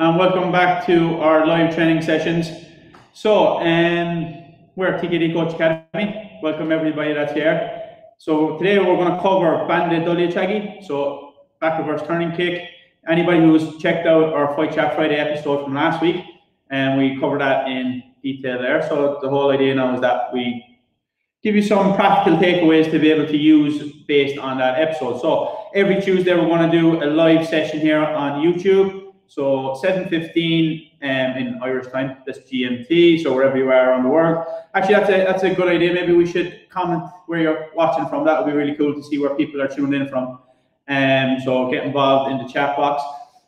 and welcome back to our live training sessions. So we're at TKD Coach Academy. Welcome everybody that's here. So today we're going to cover Bandae Dollyo Chagi, so back reverse turning kick. Anybody who's checked out our Fight Chat Friday episode from last week, and we covered that in detail there. So the whole idea now is that we give you some practical takeaways to be able to use based on that episode. So every Tuesday we're going to do a live session here on YouTube. So 7:15 in Irish time, that's GMT, so wherever you are around the world. Actually, that's a good idea. Maybe we should comment where you're watching from. That would be really cool to see where people are tuned in from. So get involved in the chat box.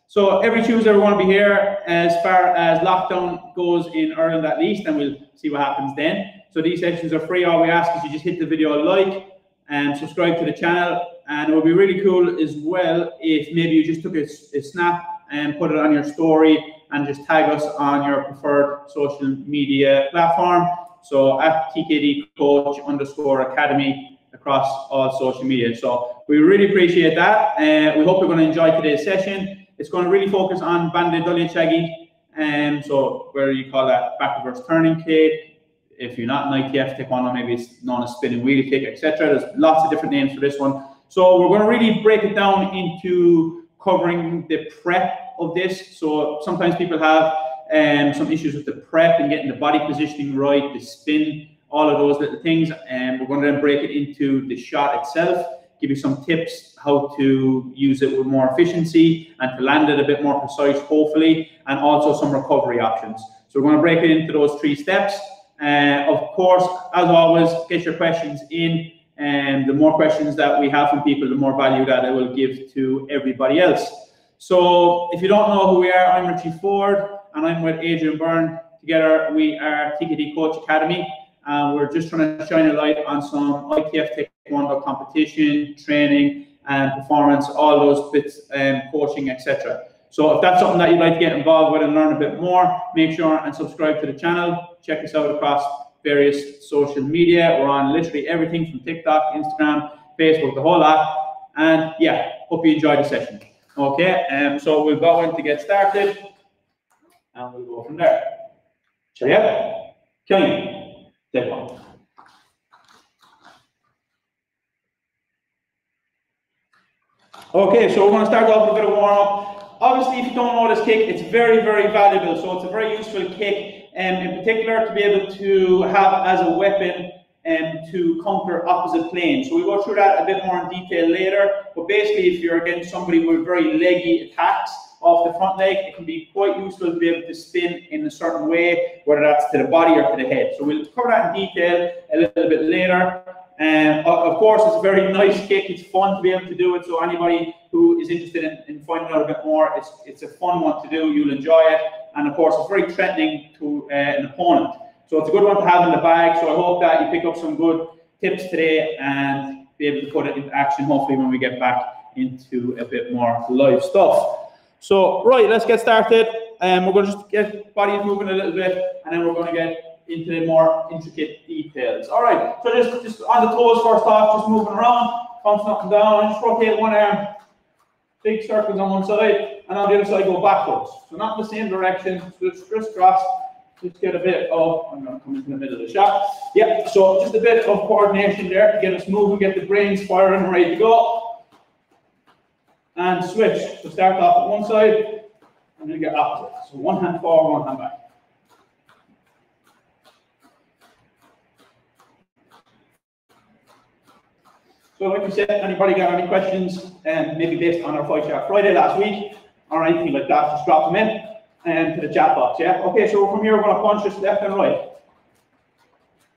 So every Tuesday we're going to be here as far as lockdown goes in Ireland at least, and we'll see what happens then. So these sessions are free. All we ask is you just hit the video a like and subscribe to the channel. And it would be really cool as well if maybe you just took a snap and put it on your story and just tag us on your preferred social media platform. So at @TKDCoach_Academy across all social media. So we really appreciate that. And we hope you're going to enjoy today's session. It's going to really focus on Bandae Dollyo Chagi. So where you call that back reverse turning kick. If you're not in ITF Taekwondo, maybe it's known as spinning wheel kick, etc. There's lots of different names for this one. So we're going to really break it down into covering the prep of this. So sometimes people have some issues with the prep and getting the body positioning right, the spin, all of those little things. And we're going to then break it into the shot itself, give you some tips how to use it with more efficiency and to land it a bit more precise, hopefully, and also some recovery options. So we're going to break it into those three steps. Of course, as always, get your questions in, and the more questions that we have from people, the more value that I will give to everybody else. So if you don't know who we are, I'm Richie Ford, and I'm with Adrian Byrne. Together we are TKD Coach Academy, and we're just trying to shine a light on some ITF Taekwondo competition, training and performance, all those bits, coaching, etc. So if that's something that you'd like to get involved with and learn a bit more, make sure and subscribe to the channel. Check us out across various social media. We're on literally everything from TikTok, Instagram, Facebook, the whole lot. And yeah, hope you enjoy the session. Okay, so we'll go in to get started and we'll go from there. Check it out. Killing. Step one. Okay, so we're going to start off with a bit of warm up. Obviously, if you don't know this kick, it's very, very valuable. So it's a very useful kick, in particular to be able to have as a weapon to counter opposite planes. So we'll go through that a bit more in detail later. But basically, if you're against somebody with very leggy attacks off the front leg, it can be quite useful to be able to spin in a certain way, whether that's to the body or to the head. So we'll cover that in detail a little bit later. And of course, it's a very nice kick. It's fun to be able to do it. So anybody who is interested in finding out a bit more, it's a fun one to do. You'll enjoy it. And of course, it's very threatening to an opponent. So it's a good one to have in the bag. So I hope that you pick up some good tips today and be able to put it into action, hopefully, when we get back into a bit more live stuff. So right, let's get started. And we're going to just get bodies moving a little bit, and then we're going to get into the more intricate details. All right, so just on the toes first off, just moving around, bouncing up and down, and just rotate one arm, big circles on one side, and on the other side go backwards. So not in the same direction, so just cross, just get a bit of, I'm gonna come into the middle of the shot. Yeah, so just a bit of coordination there to get us moving, get the brains firing, ready to go. And switch, so start off at one side, and then get opposite. So one hand forward, one hand back. So like we said, anybody got any questions, maybe based on our Fight Chat Friday last week or anything like that, just drop them in to the chat box, yeah? Okay, so from here, we're gonna punch just left and right.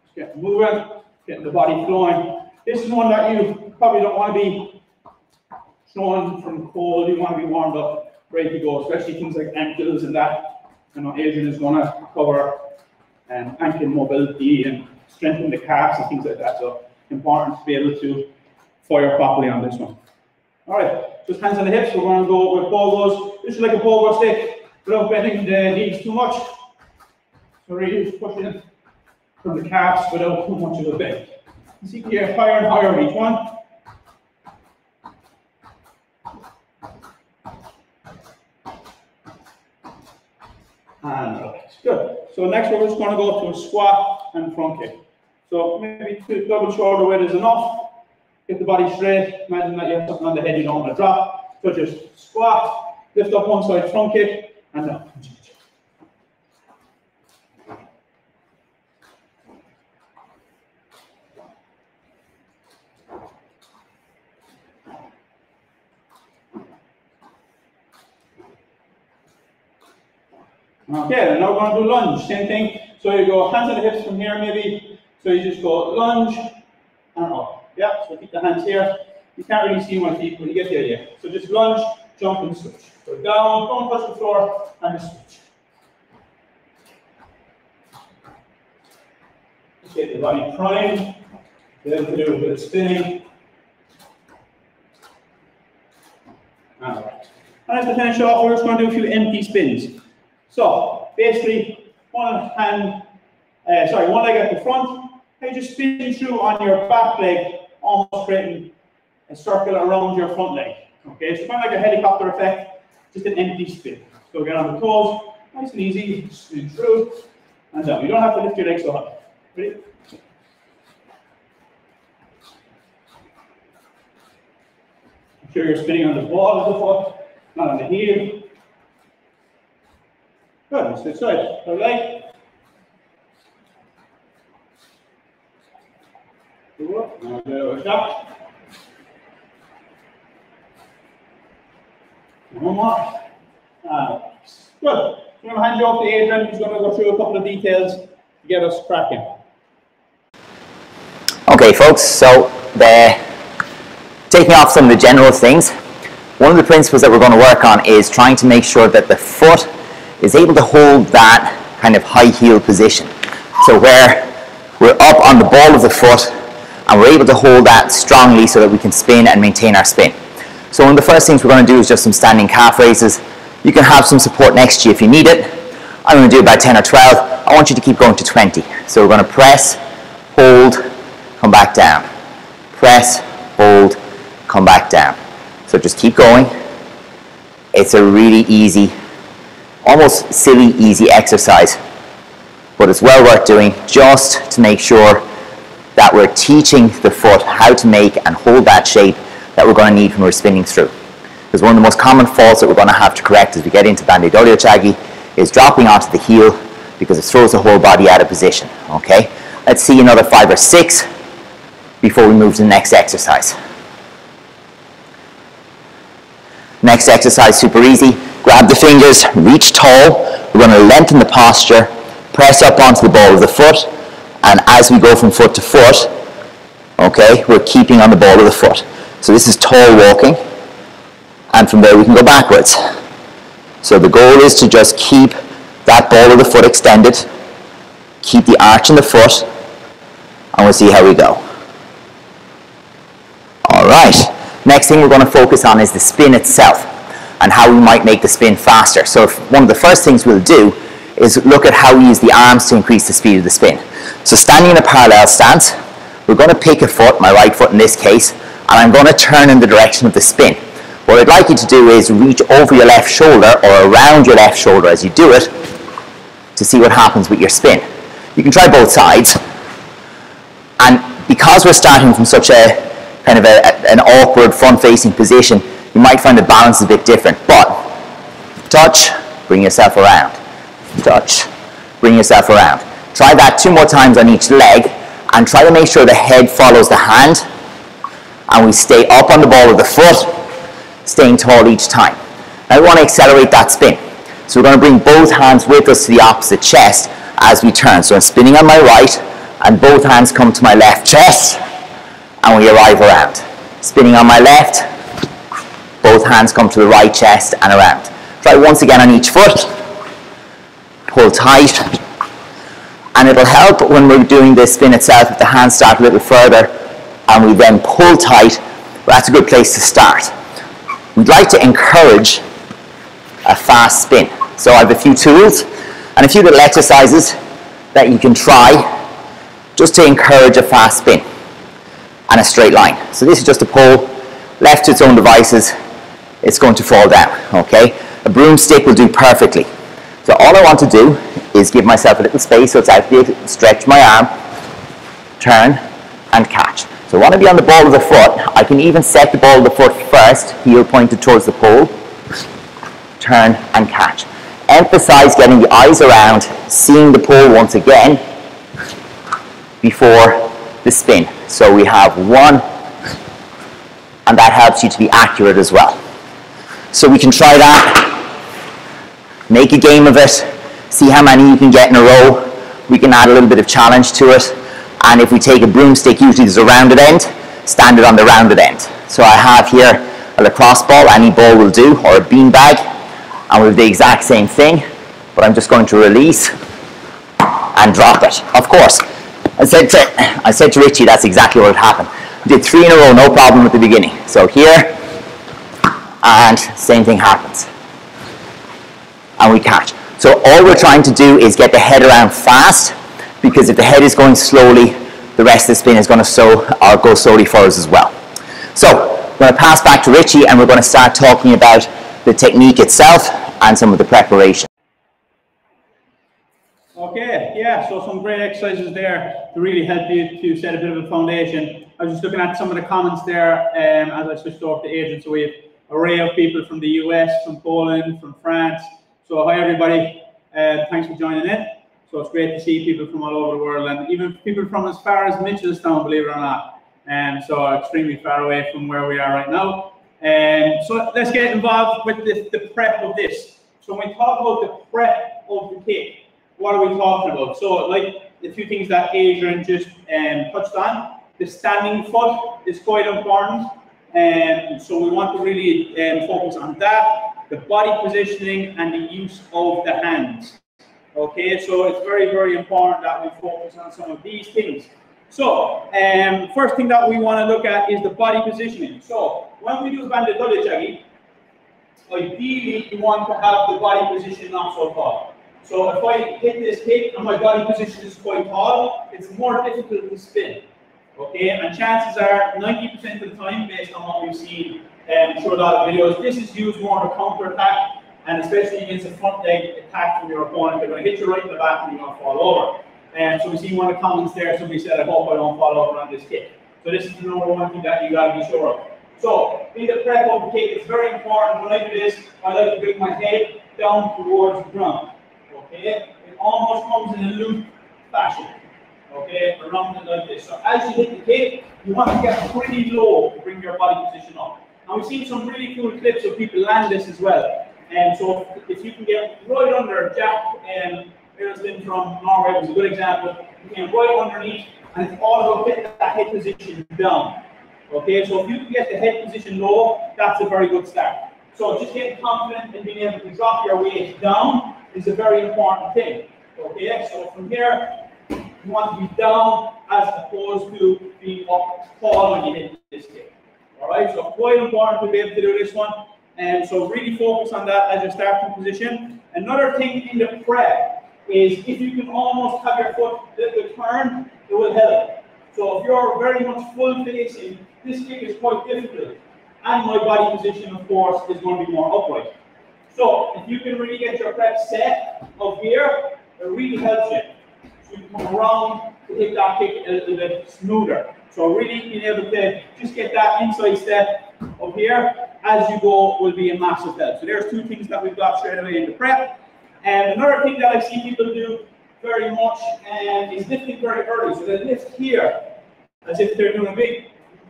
Just get moving, getting the body flowing. This is one that you probably don't wanna be snowing from cold, you wanna be warmed up, ready to go, especially things like ankles and that. You know, Adrian is gonna cover ankle mobility and strengthening the calves and things like that, so important to be able to fire properly on this one. All right, just hands on the hips. We're going to go with bogos. This is like a bogo stick without bending the knees too much. So really just push in from the calves without too much of a bend. You see here, higher and higher on each one. and release. Good. So next we're just going to go to a squat and front kick. So maybe two double shoulder weight is enough. Get the body straight. Imagine that you have something on the head you don't want to drop. So just squat, lift up one side, front kick, and down. Okay, now we're going to do lunge. Same thing. So you go hands on the hips from here, maybe. So you just go lunge and up. Yeah, so keep the hands here. You can't really see my feet, but you get the idea. So just lunge, jump, and switch. So down, don't touch the floor, and switch. Just get the body primed. Be able to do a bit of spinning. All right. And as we finish off, we're just going to do a few empty spins. So basically, one leg at the front, and you just spin through on your back leg, almost creating a circle around your front leg. Okay, so kind of like a helicopter effect, just an empty spin. So get on the toes, nice and easy, spin through, and down. You don't have to lift your legs so high. Ready? I'm sure you're spinning on the ball of the foot, not on the heel. Good, let's switch side. Third leg. Two up. Now do a shot. One more. And good. I'm going to hand you off to Adrian, who's going to go through a couple of details to get us cracking. Okay, folks, so they're taking off some of the general things. One of the principles that we're going to work on is trying to make sure that the foot is able to hold that kind of high heel position. So where we're up on the ball of the foot and we're able to hold that strongly so that we can spin and maintain our spin. So one of the first things we're going to do is just some standing calf raises. You can have some support next to you if you need it. I'm going to do about 10 or 12. I want you to keep going to 20. So we're going to press, hold, come back down. Press, hold, come back down. So just keep going. It's a really easy, almost silly, easy exercise, but it's well worth doing just to make sure that we're teaching the foot how to make and hold that shape that we're going to need when we're spinning through. Because one of the most common faults that we're going to have to correct as we get into Bandae Dollyo Chagi is dropping onto the heel, because it throws the whole body out of position. Okay, let's see another 5 or 6 before we move to the next exercise. Next exercise, super easy. Grab the fingers, reach tall. We're going to lengthen the posture, press up onto the ball of the foot, and as we go from foot to foot, okay, we're keeping on the ball of the foot. So this is tall walking, and from there we can go backwards. So the goal is to just keep that ball of the foot extended, keep the arch in the foot, and we'll see how we go. All right, next thing we're going to focus on is the spin itself and how we might make the spin faster. So one of the first things we'll do is look at how we use the arms to increase the speed of the spin. So standing in a parallel stance, we're going to pick a foot, my right foot in this case, and I'm going to turn in the direction of the spin. What I'd like you to do is reach over your left shoulder or around your left shoulder as you do it to see what happens with your spin. You can try both sides, and because we're starting from such a kind of an awkward front-facing position, you might find the balance is a bit different, but touch, bring yourself around. Touch, bring yourself around. Try that 2 more times on each leg, and try to make sure the head follows the hand, and we stay up on the ball of the foot, staying tall each time. Now we want to accelerate that spin. So we're going to bring both hands with us to the opposite chest as we turn. So I'm spinning on my right, and both hands come to my left chest, and we arrive around. Spinning on my left, both hands come to the right chest and around. Try once again on each foot. Pull tight. And it'll help when we're doing the spin itself if the hands start a little further and we then pull tight. Well, that's a good place to start. We'd like to encourage a fast spin. So I have a few tools and a few little exercises that you can try just to encourage a fast spin and a straight line. So this is just a pull. Left to its own devices, it's going to fall down, okay? A broomstick will do perfectly. So all I want to do is give myself a little space so it's out there, stretch my arm, turn and catch. So I want to be on the ball of the foot. I can even set the ball of the foot first, heel pointed towards the pole, turn and catch. Emphasize getting the eyes around, seeing the pole once again before the spin. So we have one, and that helps you to be accurate as well. So we can try that, make a game of it, see how many you can get in a row. We can add a little bit of challenge to it. And if we take a broomstick, usually there's a rounded end, stand it on the rounded end. So I have here a lacrosse ball, any ball will do, or a beanbag, and we'll do the exact same thing, but I'm just going to release and drop it. Of course, I said to Richie, that's exactly what would happen. I did 3 in a row, no problem at the beginning. So here, and same thing happens. And we catch. So all we're trying to do is get the head around fast, because if the head is going slowly, the rest of the spin is going to go slowly for us as well. So I'm going to pass back to Richie, and we're going to start talking about the technique itself and some of the preparation. Okay, yeah, so some great exercises there to really help you to set a bit of a foundation. I was just looking at some of the comments there as I switched off to Adrian. So we have an array of people from the US, from Poland, from France. So hi everybody, thanks for joining in. So it's great to see people from all over the world, and even people from as far as Mitchelstown, believe it or not. So extremely far away from where we are right now. So let's get involved with the prep of this. So when we talk about the prep of the kick, what are we talking about? So like the few things that Adrian just touched on, the standing foot is quite important. So we want to really focus on that, the body positioning and the use of the hands. Okay, so it's very, very important that we focus on some of these things. So, first thing that we want to look at is the body positioning. So, when we do Bandae Dollyo Chagi, ideally you want to have the body position not so tall. So, if I hit this kick and my body position is quite tall, it's more difficult to spin. Okay, and chances are 90% of the time, based on what we've seen, I'm sure a lot of videos, this is used more in a counter attack. And especially against a front leg attack from your opponent, they're going to hit you right in the back and you're going to fall over. And so we see one of the comments there, somebody said, I hope I don't fall over on this kick. So this is the #1 thing that you got to be sure of. So in the prep of the kick, it's very important. When I do this, I like to bring my head down towards the ground. Okay? It almost comes in a loop fashion. Okay? Around it like this. So as you hit the kick, you want to get pretty low to bring your body position up. And we've seen some really cool clips of people land this as well. And so if you can get right under, Jack Eriksson from Norway was a good example, you can get right underneath, and it's all about getting that head position down. Okay, so if you can get the head position low, that's a very good start. So just getting confident and being able to drop your weight down is a very important thing. Okay, so from here, you want to be down as opposed to being up tall when you hit this kick. All right, so quite important to be able to do this one. And so really focus on that as your starting position. Another thing in the prep is if you can almost have your foot a little bit turned, it will help. So if you're very much full facing, this kick is quite difficult. And my body position, of course, is going to be more upright. So if you can really get your prep set up here, it really helps you. So you come around to hit that kick a little bit smoother. So really being able to just get that inside step up here as you go will be a massive help. So there's two things that we've got straight away in the prep. And another thing that I see people do very much is lifting very early. So they lift here as if they're doing a big,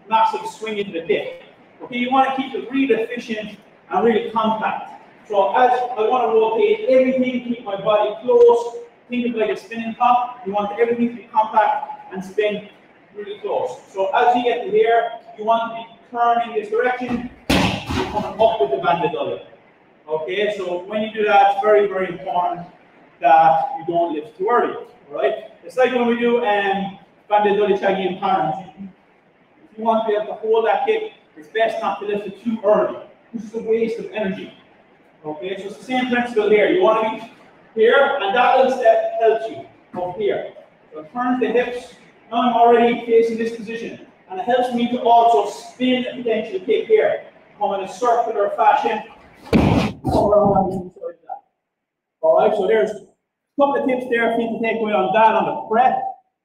massive swing into the kick. Okay, you want to keep it really efficient and really compact. So as I want to rotate everything, keep my body close, think of like a spinning top. You want everything to be compact and spin really close. So as you get to here, you want to be turning this direction, coming up with the Bandae Dollyo. Okay, so when you do that, it's very, very important that you don't lift too early. All right? It's like when we do Bandae Dollyo Chagi in patterns. If you want to be able to hold that kick, it's best not to lift it too early. This is a waste of energy. Okay, so it's the same principle here. You want to be here, and that little step helps you up here. So turn the hips. Now I'm already facing this position, and it helps me to also spin a potential kick here. Come in a circular fashion, all around the inside of that. All right, so there's a couple of tips there for you to take away on that. On the prep,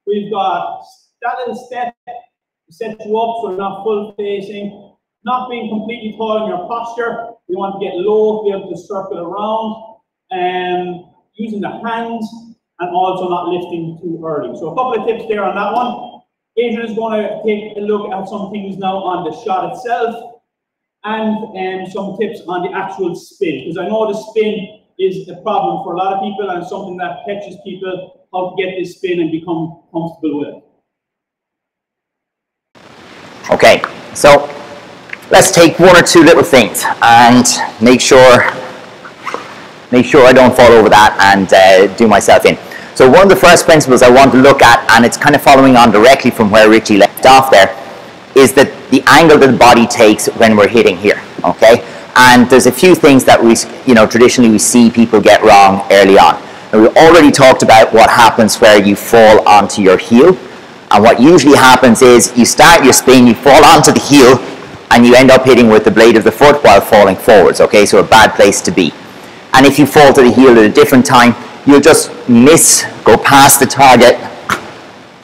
we've got that little step to set you up so you're not full facing, not being completely tall in your posture. You want to get low, be able to circle around, and using the hands, and also not lifting too early. So a couple of tips there on that one. Adrian is going to take a look at some things now on the shot itself, and some tips on the actual spin, because I know the spin is a problem for a lot of people and something that catches people, how to get this spin and become comfortable with it. Okay, so let's take one or two little things and make sure I don't fall over that and do myself in. So one of the first principles I want to look at, and it's kind of following on directly from where Richie left off there, is that the angle that the body takes when we're hitting here, okay? And there's a few things that we, you know, traditionally we see people get wrong early on. And we already talked about what happens where you fall onto your heel. And what usually happens is you start your spin, you fall onto the heel, and you end up hitting with the blade of the foot while falling forwards, okay? So a bad place to be. And if you fall to the heel at a different time, you'll just miss, go past the target,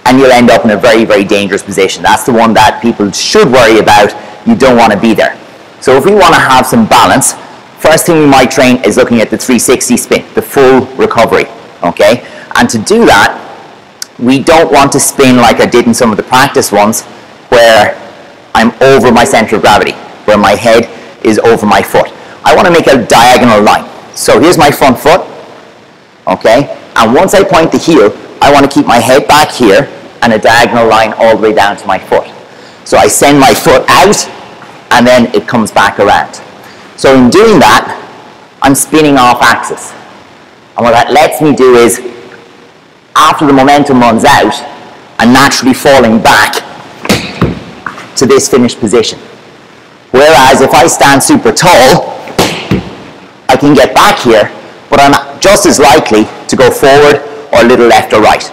and you'll end up in a very, very dangerous position. That's the one that people should worry about. You don't want to be there. So if we want to have some balance, first thing we might train is looking at the 360 spin, the full recovery, okay? And to do that, we don't want to spin like I did in some of the practice ones, where I'm over my center of gravity, where my head is over my foot. I want to make a diagonal line. So here's my front foot, okay? And once I point the heel, I want to keep my head back here and a diagonal line all the way down to my foot. So I send my foot out and then it comes back around. So in doing that, I'm spinning off axis. And what that lets me do is, after the momentum runs out, I'm naturally falling back to this finished position. Whereas if I stand super tall, I can get back here, but I'm just as likely to go forward or a little left or right.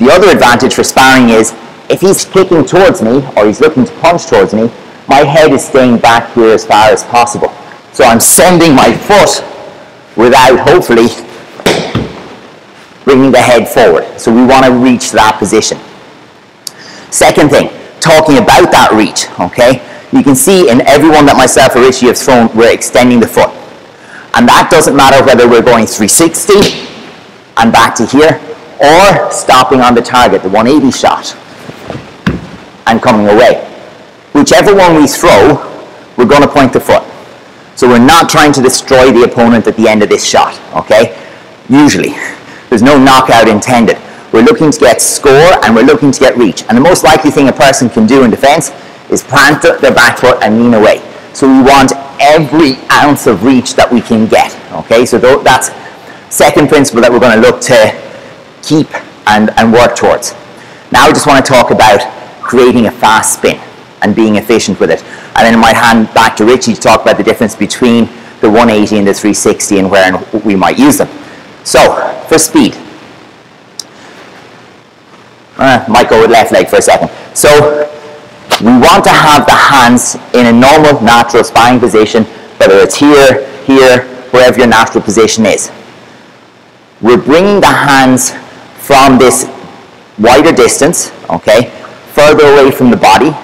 The other advantage for sparring is, if he's kicking towards me or he's looking to punch towards me, my head is staying back here as far as possible. So I'm sending my foot without hopefully bringing the head forward. So we want to reach that position. Second thing, talking about that reach, okay? You can see in everyone that myself or Richie have thrown, we're extending the foot. And that doesn't matter whether we're going 360 and back to here, or stopping on the target, the 180 shot, and coming away. Whichever one we throw, we're going to point the foot. So we're not trying to destroy the opponent at the end of this shot, okay? Usually. There's no knockout intended. We're looking to get score and we're looking to get reach. And the most likely thing a person can do in defense is plant their back foot and lean away. So we want every ounce of reach that we can get, okay? So that's second principle that we're going to look to keep and work towards. Now we just want to talk about creating a fast spin and being efficient with it. And then I might hand back to Richie to talk about the difference between the 180 and the 360 and where and we might use them. So, for speed. Might go with left leg for a second. So, we want to have the hands in a normal, natural sparring position, whether it's here, here, wherever your natural position is. We're bringing the hands from this wider distance, okay, further away from the body,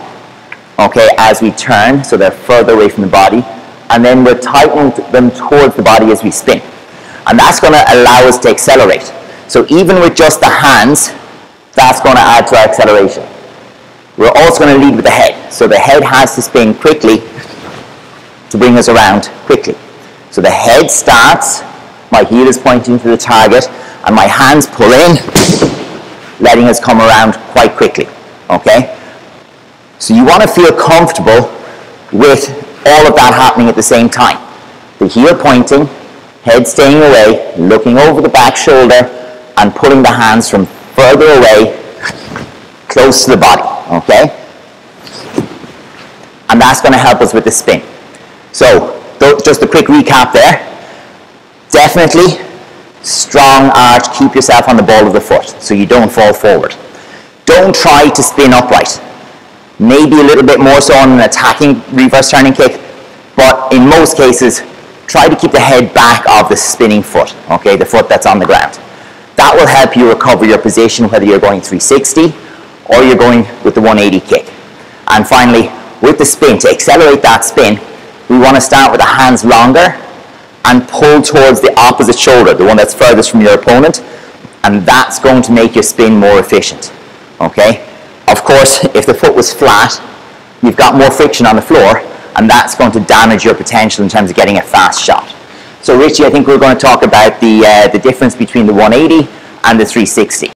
okay, as we turn, so they're further away from the body, and then we're tightening them towards the body as we spin. And that's going to allow us to accelerate. So even with just the hands, that's going to add to our acceleration. We're also going to lead with the head. So the head has to spin quickly to bring us around quickly. So the head starts, my heel is pointing to the target, and my hands pull in, letting us come around quite quickly, okay? So you want to feel comfortable with all of that happening at the same time. The heel pointing, head staying away, looking over the back shoulder, and pulling the hands from further away, close to the body, okay? And that's going to help us with the spin. So, just a quick recap there. Definitely, strong arch, keep yourself on the ball of the foot, so you don't fall forward. Don't try to spin upright. Maybe a little bit more so on an attacking reverse turning kick, but in most cases, try to keep the head back of the spinning foot, okay, the foot that's on the ground. That will help you recover your position, whether you're going 360 or you're going with the 180 kick. And finally, with the spin, to accelerate that spin, we want to start with the hands longer and pull towards the opposite shoulder, the one that's furthest from your opponent, and that's going to make your spin more efficient, okay? Of course, if the foot was flat, you've got more friction on the floor, and that's going to damage your potential in terms of getting a fast shot. So Richie, I think we're going to talk about the difference between the 180 and the 360.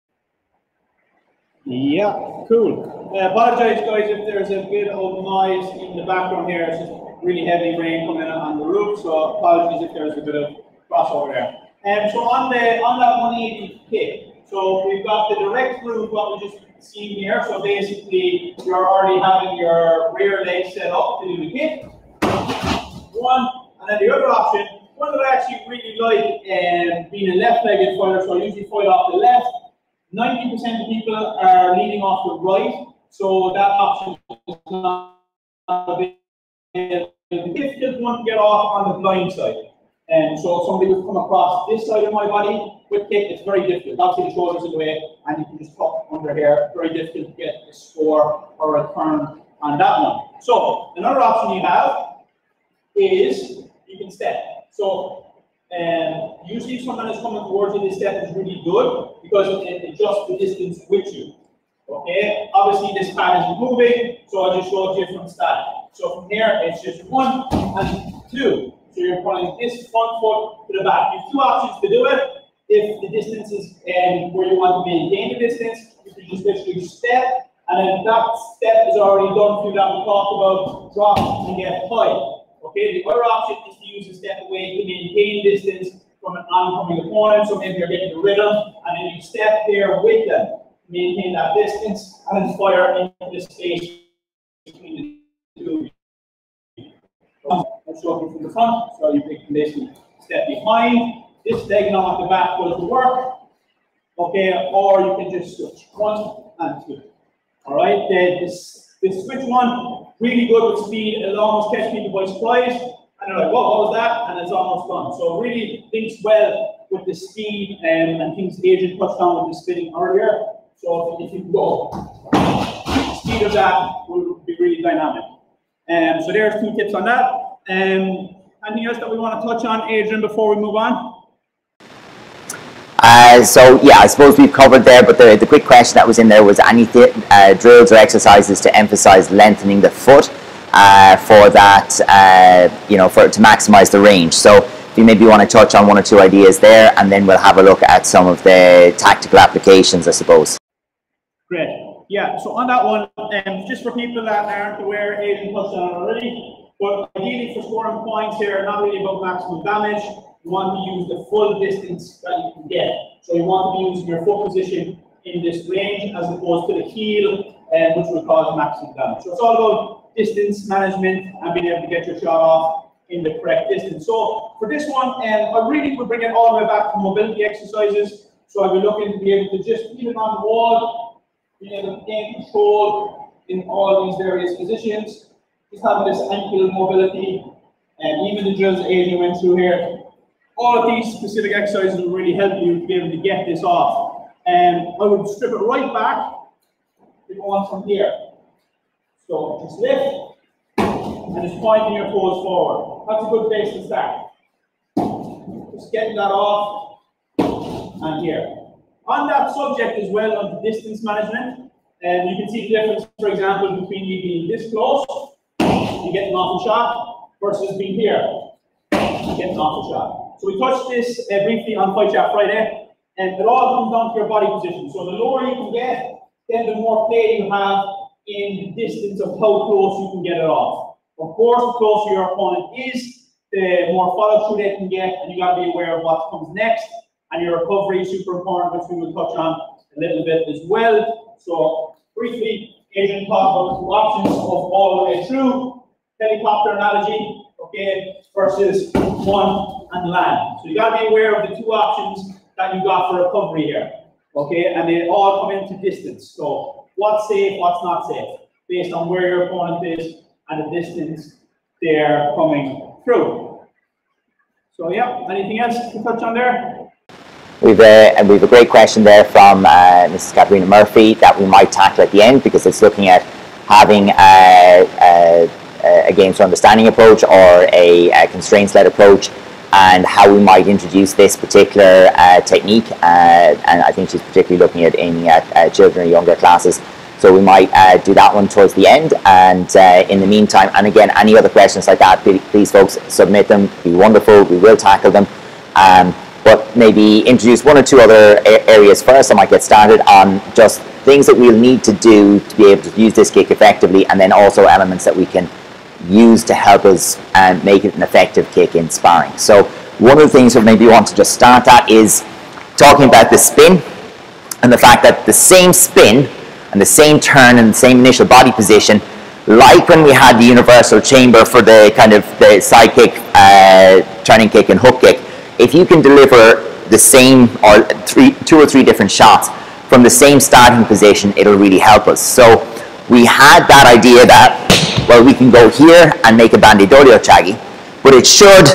Yeah, cool. I apologize guys if there's a bit of noise in the background here. It's just really heavy rain coming on the roof, so apologies if there's a bit of crossover there. So on that 180 kick, so we've got the direct route, what we just seen here. So basically, you're already having your rear leg set up to do the kick. One, and then the other option, one that I actually really like, being a left-legged fighter, so I usually fight off the left. 90% of people are leaning off the right, so that option is not a difficult one to get off on the blind side. And so if somebody would come across this side of my body with kick, it's very difficult. Obviously the shoulders in the way, and you can just tuck under here. Very difficult to get a score or a turn on that one. So another option you have is you can step. So usually if someone is coming towards you, this step is really good because it adjusts the distance with you. Okay, obviously this pad is moving, so I just showed you from static. So from here it's just one and two. So you're pulling this front foot to the back. You have two options to do it. If the distance is where you want to maintain the distance, you can just literally step, and then that step is already done through that we talked about, drop and get high. Okay, the other option is to use a step away to maintain distance from an oncoming opponent. So maybe you're getting the rhythm, and then you step there with them, maintain that distance, and then fire into the space between the two. Let's show you from the front, so you can basically step behind. This leg now at the back will work, okay, or you can just switch one and two. All right, then this switch one, really good with speed, it'll almost catch people by surprise, and they're like, whoa, what was that? And it's almost done. So really links well with the speed, and things Adrian touched on with the spinning earlier. So if you go, the speed of that will be really dynamic. So there's two tips on that. Anything else that we want to touch on, Adrian, before we move on? So yeah, I suppose we've covered there, but the quick question that was in there was any drills or exercises to emphasize lengthening the foot for that, you know, to maximize the range. So if you maybe want to touch on one or two ideas there, and then we'll have a look at some of the tactical applications, I suppose. Great. Yeah, so on that one, just for people that aren't aware, Adrian touched on it already, but ideally for scoring points here, not really about maximum damage, you want to use the full distance that you can get. So you want to be using your foot position in this range as opposed to the heel, which will cause maximum damage. So it's all about distance management and being able to get your shot off in the correct distance. So for this one, I really would bring it all the way back to mobility exercises. So I'd be looking to be able to just peel it on the wall, being able to gain control in all these various positions, just having this ankle mobility, and even the drills that Adrian went through here. All of these specific exercises will really help you to be able to get this off. And I would strip it right back to go on from here. So just lift and just pointing your toes forward. That's a good place to start. Just getting that off and here. On that subject as well of distance management, you can see the difference, for example, between me being this close and getting off the shot versus being here and getting off the shot. So we touched this briefly on Fight Chat Friday, and it all comes down to your body position. So the lower you can get, then the more play you have in the distance of how close you can get it off. Of course, the closer your opponent is, the more follow-through they can get, and you got to be aware of what comes next. And your recovery is super important, which we will touch on a little bit as well. So briefly, Adrian talked about two options of all the way through, helicopter analogy, okay, versus one and land. So you got to be aware of the two options that you got for recovery here, okay, and they all come into distance. So what's safe, what's not safe, based on where your opponent is and the distance they're coming through. So yeah, anything else to touch on there? We've a great question there from Mrs. Katharina Murphy that we might tackle at the end, because it's looking at having a games understanding approach or a constraints-led approach, and how we might introduce this particular technique. And I think she's particularly looking at aiming at children or younger classes. So we might do that one towards the end. And in the meantime, and again, any other questions like that, please folks, submit them. It'd be wonderful. We will tackle them. But maybe introduce one or two other areas first. I might get started on just things that we'll need to do to be able to use this kick effectively, and then also elements that we can use to help us and make it an effective kick in sparring. So one of the things that maybe you want to just start at is talking about the spin, and the fact that the same spin and the same turn and the same initial body position, like when we had the universal chamber for the kind of the side kick, turning kick and hook kick, if you can deliver the same or two or three different shots from the same starting position, it'll really help us. So we had that idea that, well, we can go here and make a Bandae Dollyo Chagi, but it should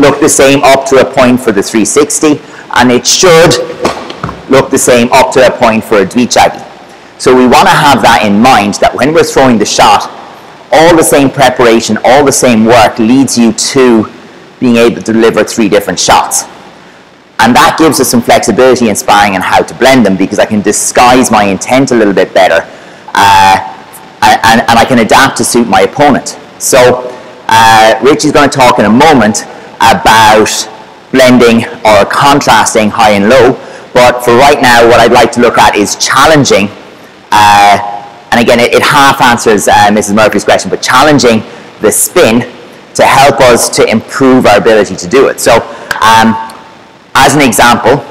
look the same up to a point for the 360, and it should look the same up to a point for a Dwit Chagi. So we want to have that in mind, that when we're throwing the shot, all the same preparation, all the same work leads you to being able to deliver three different shots. And that gives us some flexibility in sparring and how to blend them, because I can disguise my intent a little bit better, and I can adapt to suit my opponent. So Rich is going to talk in a moment about blending or contrasting high and low, but for right now what I'd like to look at is challenging, and again it half answers Mrs. Murphy's question, but challenging the spin to help us to improve our ability to do it. So as an example,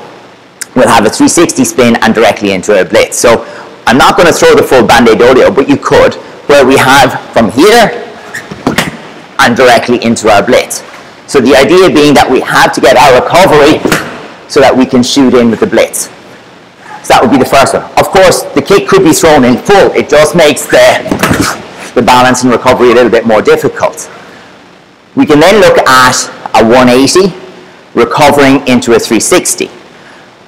we'll have a 360 spin and directly into a blitz. So I'm not going to throw the full Bandae Dollyo, but you could, where we have from here and directly into our blitz. So the idea being that we have to get our recovery so that we can shoot in with the blitz. So that would be the first one. Of course, the kick could be thrown in full. It just makes the balance and recovery a little bit more difficult. We can then look at a 180, recovering into a 360.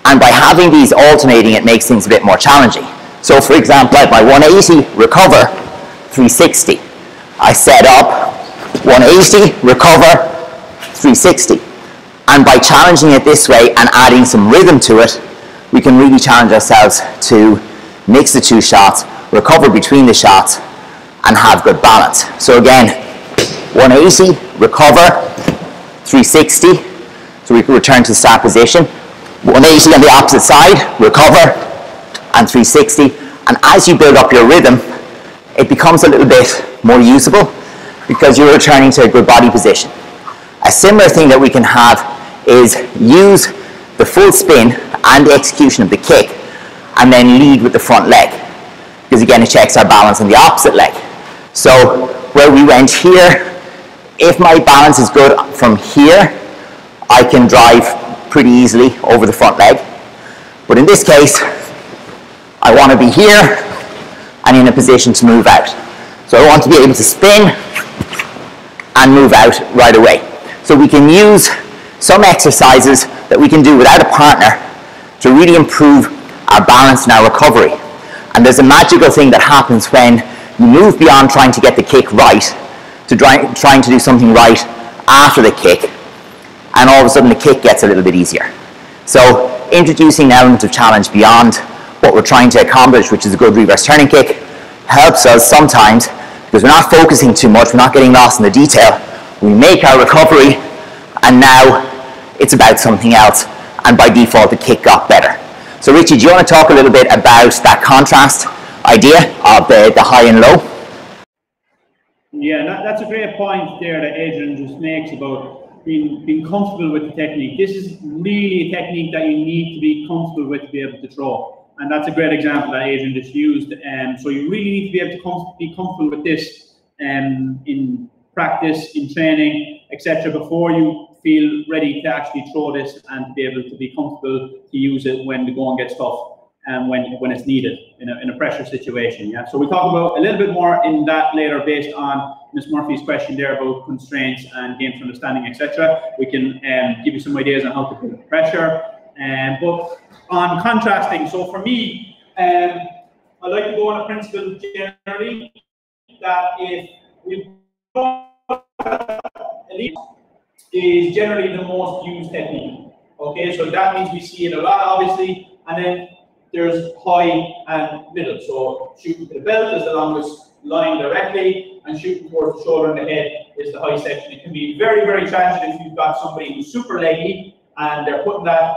And by having these alternating, it makes things a bit more challenging. So for example, at my 180, recover, 360. I set up, 180, recover, 360. And by challenging it this way and adding some rhythm to it, we can really challenge ourselves to mix the two shots, recover between the shots, and have good balance. So again, 180, recover, 360. So we can return to the start position. 180 on the opposite side, recover, and 360. And as you build up your rhythm, it becomes a little bit more usable because you're returning to a good body position. A similar thing that we can have is use the full spin and the execution of the kick and then lead with the front leg, because again it checks our balance on the opposite leg. So where we went here, if my balance is good from here, I can drive pretty easily over the front leg. But in this case, I want to be here and in a position to move out. So I want to be able to spin and move out right away. So we can use some exercises that we can do without a partner to really improve our balance and our recovery. And there's a magical thing that happens when you move beyond trying to get the kick right to trying to do something right after the kick, and all of a sudden the kick gets a little bit easier. So introducing elements of challenge beyond what we're trying to accomplish, which is a good reverse turning kick, helps us sometimes, because we're not focusing too much, we're not getting lost in the detail. We make our recovery, and now it's about something else, and by default the kick got better. So Richie, do you want to talk a little bit about that contrast idea of the high and low? Yeah, that's a great point there that Adrian just makes about being comfortable with the technique. This is really a technique that you need to be comfortable with to be able to throw. And that's a great example that Adrian just used. So you really need to be able to be comfortable with this in practice, in training, etc., before you feel ready to actually throw this and be able to be comfortable to use it when the going gets tough. when it's needed in a pressure situation. Yeah. So we'll talk about a little bit more in that later, based on Ms. Murphy's question there about constraints and games understanding, etc. We can give you some ideas on how to put pressure. But on contrasting, so for me, I like to go on a principle generally that if we is generally the most used technique. Okay, so that means we see it a lot, obviously, and then there's high and middle. So shooting to the belt is the longest line directly, and shooting towards the shoulder and the head is the high section. It can be very, very challenging if you've got somebody who's super leggy and they're putting that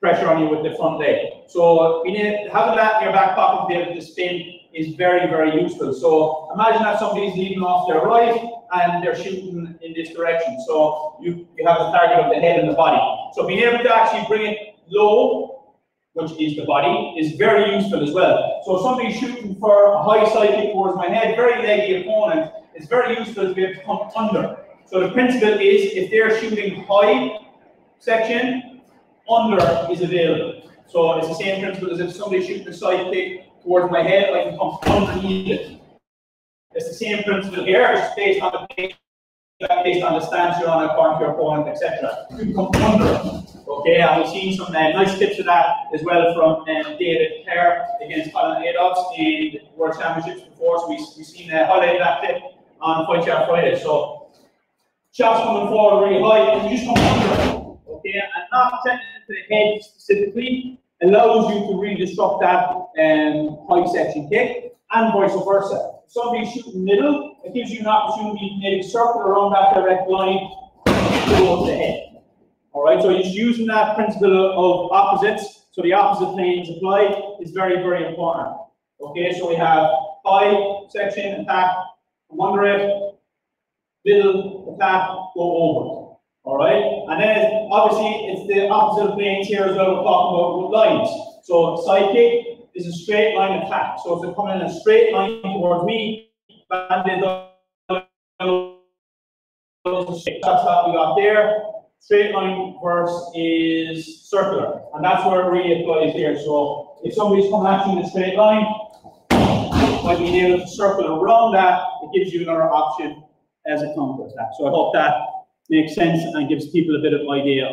pressure on you with the front leg. So having that in your back pocket to be able to spin is very, very useful. So imagine that somebody's leading off their right and they're shooting in this direction. So you have the target of the head and the body. So being able to actually bring it low, which is the body, is very useful as well. So if somebody's shooting for a high side kick towards my head, very leggy opponent, it's very useful to be able to come under. So the principle is if they're shooting high section, under is available. So it's the same principle as if somebody's shooting a side kick towards my head, I can come underneath it. It's the same principle here, it's based on the pace, based on the stance you're on, according to your opponent, etc. You can come under. Okay, and we've seen some nice tips of that as well from David Kerr against Huddle and Adolfs in the World Championships before. So we've seen a highlight of that tip on Fight Chat Friday. So shots coming forward really high, and you just come under. Okay, and not tending to the head specifically allows you to really disrupt that high section kick, and vice versa. If somebody's shooting middle, it gives you an opportunity to maybe circle around that direct line towards the head. All right, so just using that principle of opposites, so the opposite planes apply, is very, very important. Okay, so we have high section, attack, come under it, middle, attack, go over. All right, and then obviously it's the opposite planes here as well. We're talking about lines. So side kick is a straight line attack. So if they're coming in a straight line towards me, Bandae Dollyo Chagi. That's what we got there. Straight line verse is circular, and that's where it really applies here. So if somebody's coming at you in a straight line, by being able to circle around that, it gives you another option as a counter attack. So I hope that makes sense and gives people a bit of idea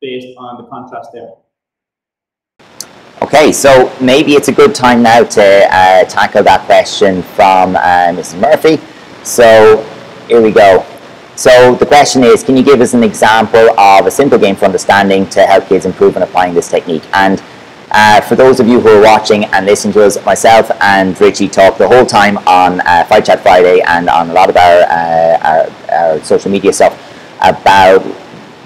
based on the contrast there. Okay, so maybe it's a good time now to tackle that question from Mrs. Murphy. So here we go. So the question is, can you give us an example of a simple game for understanding to help kids improve on applying this technique? And for those of you who are watching and listening to us, myself and Richie talked the whole time on Fight Chat Friday and on a lot of our social media stuff about,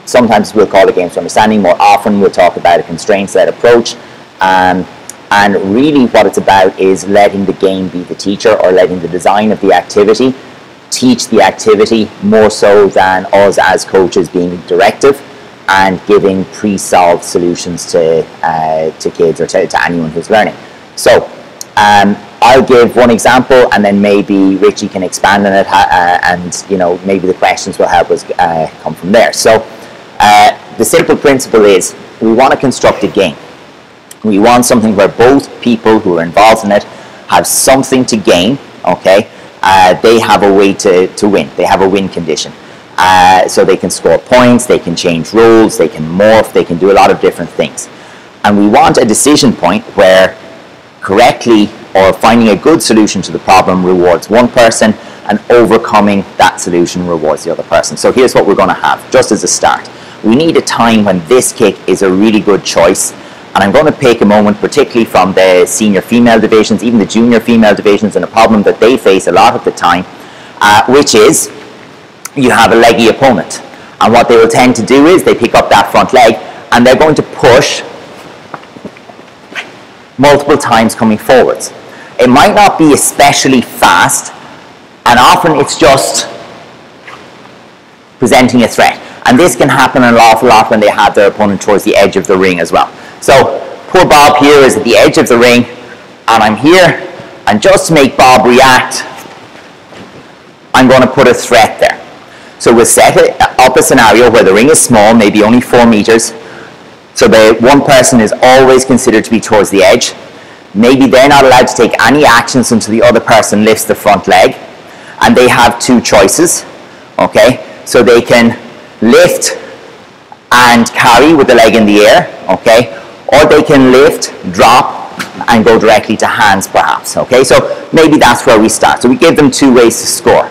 sometimes we'll call it games for understanding, more often we'll talk about a constraints-led approach, and really what it's about is letting the game be the teacher, or letting the design of the activity teach the activity, more so than us as coaches being directive and giving pre-solved solutions to kids, or to anyone who's learning. So I'll give one example, and then maybe Richie can expand on it, and maybe the questions will help us come from there. So the simple principle is we want to construct a game. We want something where both people who are involved in it have something to gain. Okay, they have a way to win. They have a win condition, so they can score points, they can change roles, they can morph, they can do a lot of different things. And we want a decision point where correctly, or finding a good solution to the problem, rewards one person, and overcoming that solution rewards the other person. So here's what we're going to have, just as a start. We need a time when this kick is a really good choice, and I'm going to pick a moment particularly from the senior female divisions, even the junior female divisions, and a problem that they face a lot of the time, which is you have a leggy opponent. And what they will tend to do is they pick up that front leg, and they're going to push multiple times coming forwards. It might not be especially fast, and often it's just presenting a threat. And this can happen an awful lot when they have their opponent towards the edge of the ring as well. So poor Bob here is at the edge of the ring, and I'm here, and just to make Bob react, I'm going to put a threat there. So we'll set up a scenario where the ring is small, maybe only 4 meters, so the one person is always considered to be towards the edge. Maybe they're not allowed to take any actions until the other person lifts the front leg, and they have two choices, okay? So they can lift and carry with the leg in the air, okay? Or they can lift, drop, and go directly to hands perhaps, okay? So maybe that's where we start. So we give them two ways to score.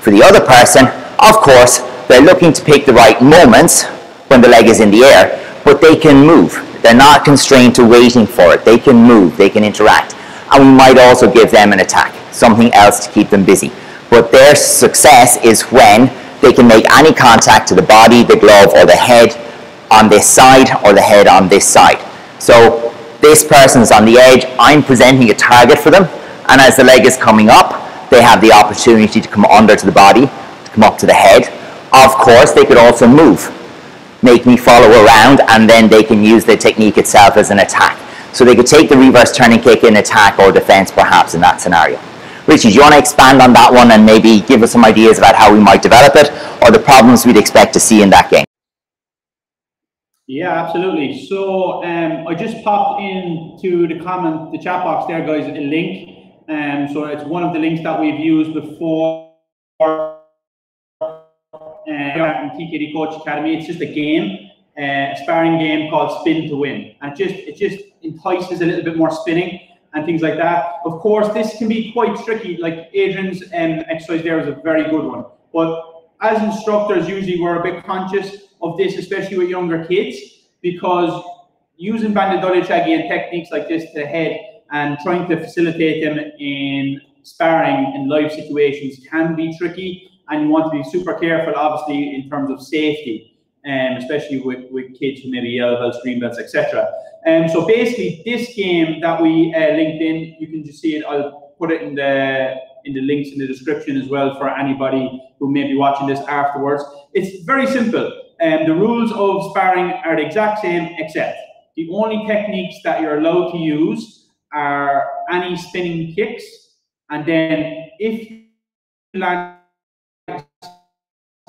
For the other person, of course, they're looking to pick the right moments when the leg is in the air, but they can move. They're not constrained to waiting for it. They can move, they can interact. And we might also give them an attack, something else to keep them busy. But their success is when they can make any contact to the body, the glove, or the head on this side, or the head on this side. So this person's on the edge, I'm presenting a target for them, and as the leg is coming up, they have the opportunity to come under to the body, to come up to the head. Of course, they could also move, make me follow around, and then they can use the technique itself as an attack. So they could take the reverse turning kick in attack or defense perhaps in that scenario. Richie, do you want to expand on that one and maybe give us some ideas about how we might develop it or the problems we'd expect to see in that game? Yeah, absolutely. So I just popped into the chat box there, guys, a link. So it's one of the links that we've used before. From TKD Coach Academy. It's just a game, a sparring game called Spin to Win, and it just entices a little bit more spinning and things like that. Of course, this can be quite tricky. Like Adrian's exercise there is a very good one, but as instructors, usually we're a bit conscious of this, especially with younger kids, because using Bandae Dollyo Chagi and techniques like this to the head and trying to facilitate them in sparring in live situations can be tricky. And you want to be super careful, obviously, in terms of safety, especially with kids who maybe yellow belts, green belts, etc. So basically, this game that we linked in, you can just see it. I'll put it in the links in the description as well for anybody who may be watching this afterwards. It's very simple. The rules of sparring are the exact same, except the only techniques that you're allowed to use are any spinning kicks, and then if you land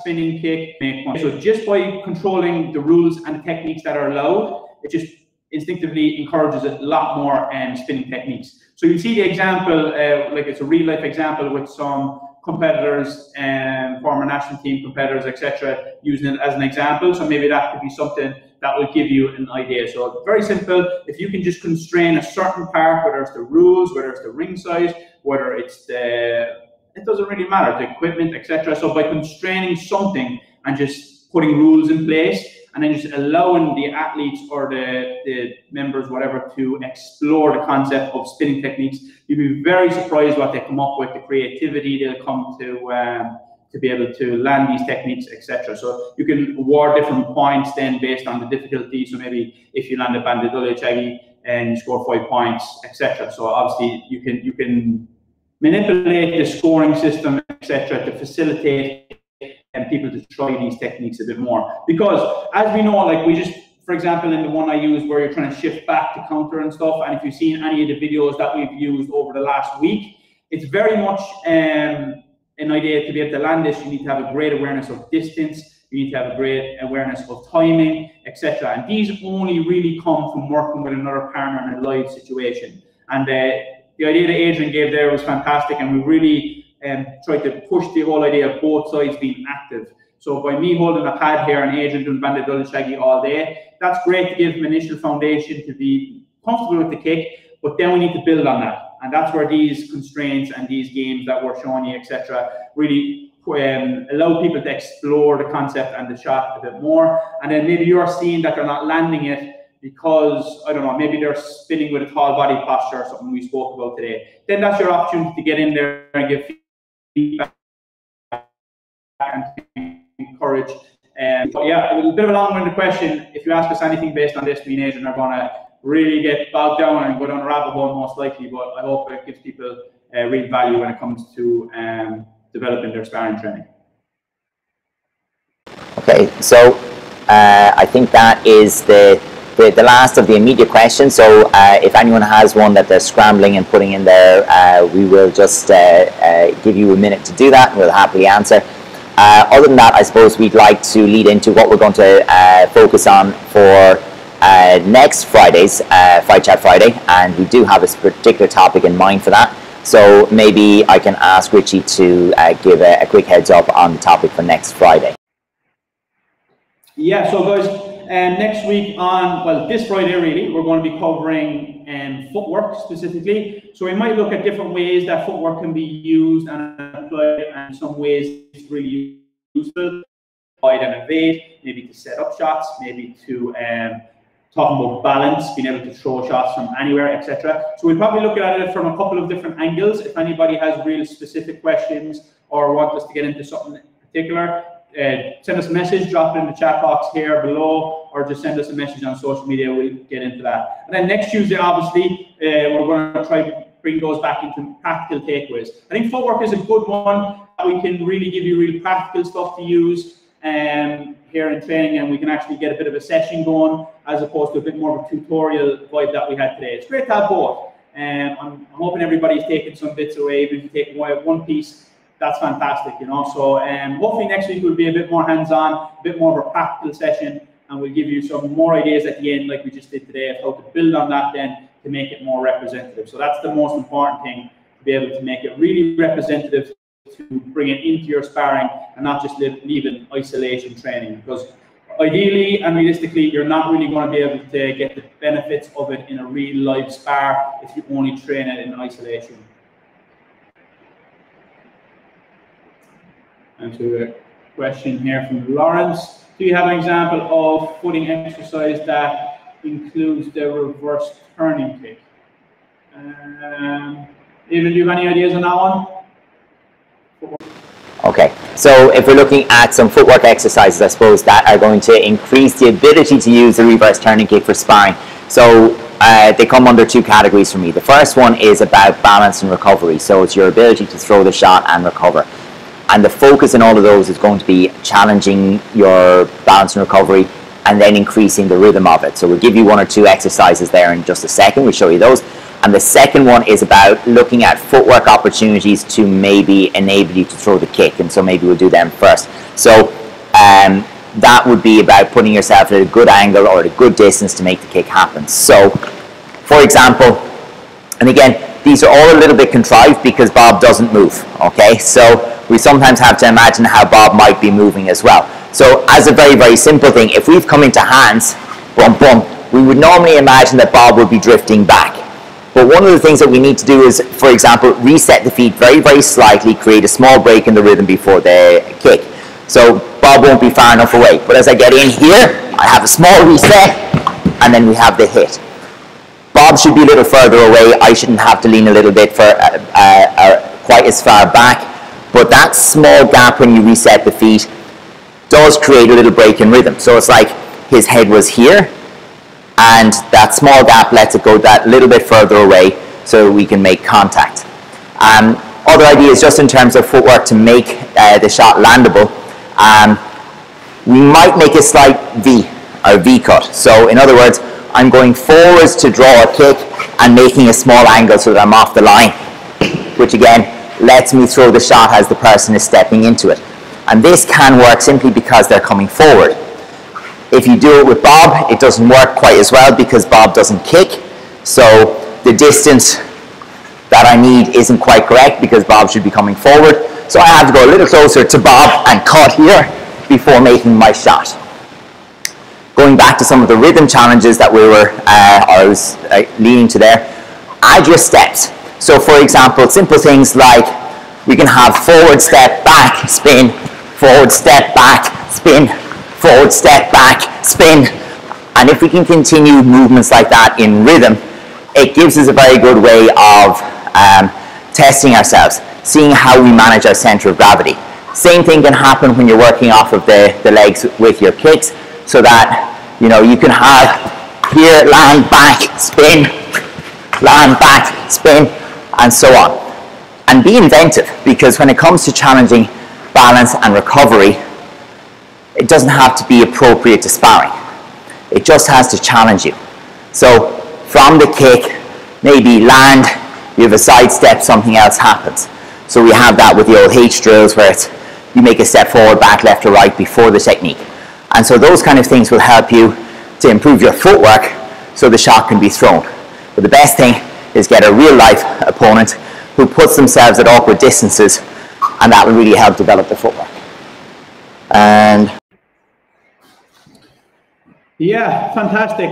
spinning kick, make one. So just by controlling the rules and the techniques that are allowed, it just instinctively encourages a lot more spinning techniques. So you see the example, like it's a real life example with some competitors and former national team competitors, etc., using it as an example. So maybe that could be something that will give you an idea. So very simple. If you can just constrain a certain part, whether it's the rules, whether it's the ring size, whether it's the it doesn't really matter, the equipment, etc. So by constraining something and just putting rules in place and then just allowing the athletes or the members, whatever, to explore the concept of spinning techniques, you'd be very surprised what they come up with, the creativity they'll come to be able to land these techniques, etc. So you can award different points then based on the difficulty. So maybe if you land a Bandae Dollyo Chagi and you score 5 points, etc. So obviously you can manipulate the scoring system, etc., to facilitate people to try these techniques a bit more. Because as we know, like we just, for example, in the one I use where you're trying to shift back to counter and stuff, and if you've seen any of the videos that we've used over the last week, it's very much an idea to be able to land this. You need to have a great awareness of distance, you need to have a great awareness of timing, etc. And these only really come from working with another partner in a live situation. And the idea that Adrian gave there was fantastic, and we really tried to push the whole idea of both sides being active. So by me holding a pad here and Adrian doing Bandae Dollyo Chagi all day, that's great to give them initial foundation to be comfortable with the kick, but then we need to build on that. And that's where these constraints and these games that we're showing you, etc., really allow people to explore the concept and the shot a bit more. And then maybe you're seeing that they're not landing it because, I don't know, maybe they're spinning with a tall body posture or something we spoke about today. Then that's your opportunity to get in there and give feedback and encourage. But yeah, it was a bit of a long-winded question. If you ask us anything based on this, me and Adrian are going to really get bogged down and go down a rabbit hole most likely, but I hope it gives people real value when it comes to developing their sparring training. Okay, so I think that is the last of the immediate questions, so if anyone has one that they're scrambling and putting in there, we will just give you a minute to do that and we'll happily answer. Other than that, I suppose we'd like to lead into what we're going to focus on for next Friday's Fight Chat Friday, and we do have a particular topic in mind for that. So maybe I can ask Richie to give a quick heads up on the topic for next Friday. Yeah, so guys, next week on, well, this Friday really, we're going to be covering footwork specifically. So we might look at different ways that footwork can be used and applied, and some ways it's really useful. Fight and evade, maybe to set up shots, maybe to talking about balance, being able to throw shots from anywhere, etc. So we'll probably look at it from a couple of different angles. If anybody has real specific questions or want us to get into something in particular, send us a message, drop it in the chat box here below, or just send us a message on social media. We'll get into that. And then next Tuesday, obviously, we're going to try to bring those back into practical takeaways. I think footwork is a good one. We can really give you real practical stuff to use here in training, and we can actually get a bit of a session going as opposed to a bit more of a tutorial vibe that we had today. It's great to have both, and I'm hoping everybody's taking some bits away. Even if you take away one piece, that's fantastic, you know. So hopefully next week will be a bit more hands-on, a bit more of a practical session, and we'll give you some more ideas at the end like we just did today of how to build on that then to make it more representative. So that's the most important thing, to be able to make it really representative, to bring it into your sparring and not just leave in isolation training, because ideally and realistically you're not really going to be able to get the benefits of it in a real live spar if you only train it in isolation. And to a question here from Lawrence, do you have an example of footing exercise that includes the reverse turning kick? Adrian, do you have any ideas on that one? Okay, so if we're looking at some footwork exercises, I suppose, that are going to increase the ability to use the reverse turning kick for sparring. So they come under two categories for me. The first one is about balance and recovery. So it's your ability to throw the shot and recover. And the focus in all of those is going to be challenging your balance and recovery and then increasing the rhythm of it. So we'll give you one or two exercises there in just a second. We'll show you those. And the second one is about looking at footwork opportunities to maybe enable you to throw the kick. And so maybe we'll do them first. So that would be about putting yourself at a good angle or at a good distance to make the kick happen. So, for example, and again, these are all a little bit contrived because Bob doesn't move, okay? So we sometimes have to imagine how Bob might be moving as well. So as a very, very simple thing, if we've come into hands, bum, bum, we would normally imagine that Bob would be drifting back. But one of the things that we need to do is, for example, reset the feet very, very slightly, create a small break in the rhythm before the kick. So Bob won't be far enough away. But as I get in here, I have a small reset, and then we have the hit. Bob should be a little further away. I shouldn't have to lean a little bit for quite as far back. But that small gap when you reset the feet does create a little break in rhythm. So it's like his head was here, and that small gap lets it go that little bit further away so we can make contact. Other ideas just in terms of footwork to make the shot landable, we might make a slight V or V cut. So in other words, I'm going forwards to draw a kick and making a small angle so that I'm off the line, which again lets me throw the shot as the person is stepping into it. And this can work simply because they're coming forward. If you do it with Bob, it doesn't work quite as well because Bob doesn't kick. So the distance that I need isn't quite correct because Bob should be coming forward. So I have to go a little closer to Bob and cut here before making my shot. Going back to some of the rhythm challenges that we were, I was leaning to there, add your steps. So for example, simple things like we can have forward step, back, spin, forward step, back, spin, forward step, back, spin. And if we can continue movements like that in rhythm, it gives us a very good way of testing ourselves, seeing how we manage our center of gravity. Same thing can happen when you're working off of the legs with your kicks, so that, you know, you can have here, land, back, spin, and so on. And be inventive, because when it comes to challenging balance and recovery, it doesn't have to be appropriate to sparring. It just has to challenge you. So from the kick, maybe land, you have a side step, something else happens. So we have that with the old H drills where it's, you make a step forward, back, left or right before the technique. And so those kind of things will help you to improve your footwork so the shot can be thrown. But the best thing is get a real life opponent who puts themselves at awkward distances, and that will really help develop the footwork. And yeah, fantastic.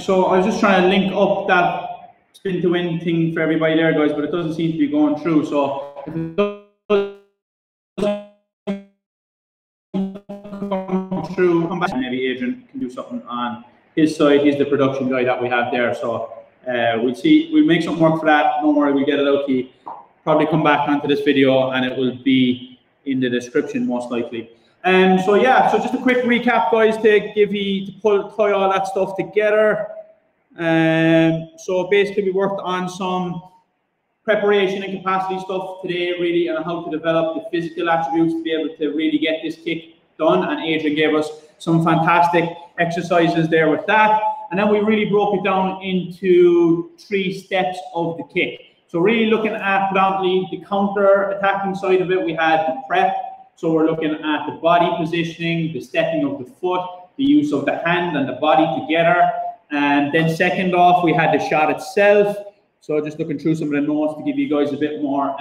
So I was just trying to link up that spin to win thing for everybody there, guys, but it doesn't seem to be going through. So if it doesn't come through, come back. Maybe Adrian can do something on his side. He's the production guy that we have there. So we'll see. We'll make some work for that. Don't worry, we'll get it out to you. Probably come back onto this video, and it will be in the description most likely. So yeah, so just a quick recap, guys, to give you, to tie all that stuff together. So basically we worked on some preparation and capacity stuff today, really, and how to develop the physical attributes to be able to really get this kick done. And Adrian gave us some fantastic exercises there with that. And then we really broke it down into 3 steps of the kick. So really looking at predominantly the counter attacking side of it, we had the prep. So we're looking at the body positioning, the stepping of the foot, the use of the hand and the body together. And then second off, we had the shot itself. So just looking through some of the notes to give you guys a bit more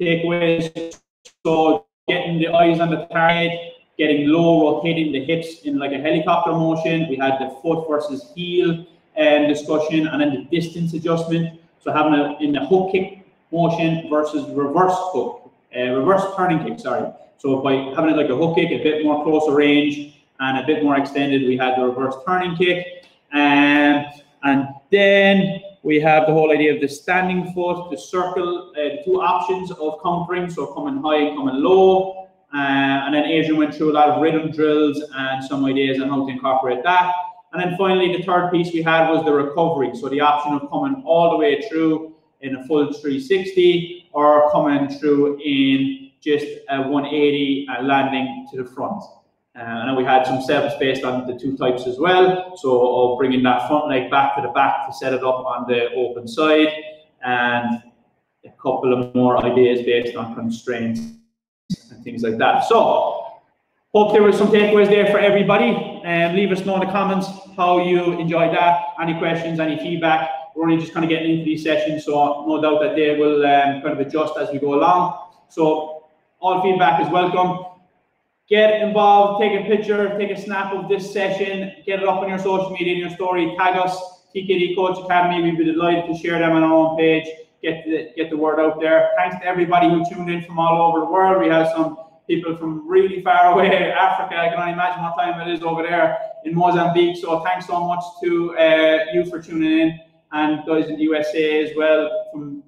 takeaways. So getting the eyes on the target, getting low, rotating the hips in like a helicopter motion. We had the foot versus heel discussion, and then the distance adjustment. So having it in the hook kick motion versus reverse hook. Reverse turning kick, sorry. So by having it like a hook kick, a bit more closer range and a bit more extended, we had the reverse turning kick. And then we have the whole idea of the standing foot, the circle, the 2 options of countering, so coming high and coming low. And then Adrian went through a lot of rhythm drills and some ideas on how to incorporate that. And then finally, the third piece we had was the recovery. So the option of coming all the way through in a full 360 or coming through in just a 180 and landing to the front. And then we had some setups based on the 2 types as well. So of bringing that front leg back to the back to set it up on the open side, and a couple of more ideas based on constraints and things like that. So hope there was some takeaways there for everybody. Leave us know in the comments how you enjoyed that, any questions, any feedback. We're only just kind of getting into these sessions, so no doubt that they will kind of adjust as we go along. So all feedback is welcome. Get involved, take a picture, take a snap of this session, get it up on your social media, in your story, tag us, TKD Coach Academy. We'd be delighted to share them on our own page, get the word out there. Thanks to everybody who tuned in from all over the world. We have some people from really far away, Africa. I can only imagine what time it is over there in Mozambique. So thanks so much to you for tuning in. And guys in the USA as well from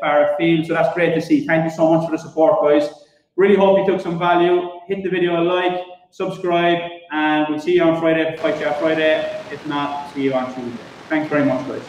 far afield. So that's great to see. Thank you so much for the support, guys. Really hope you took some value. Hit the video a like, subscribe, and we'll see you on Friday for Fight Chat Friday. If not, see you on Tuesday. Thanks very much, guys.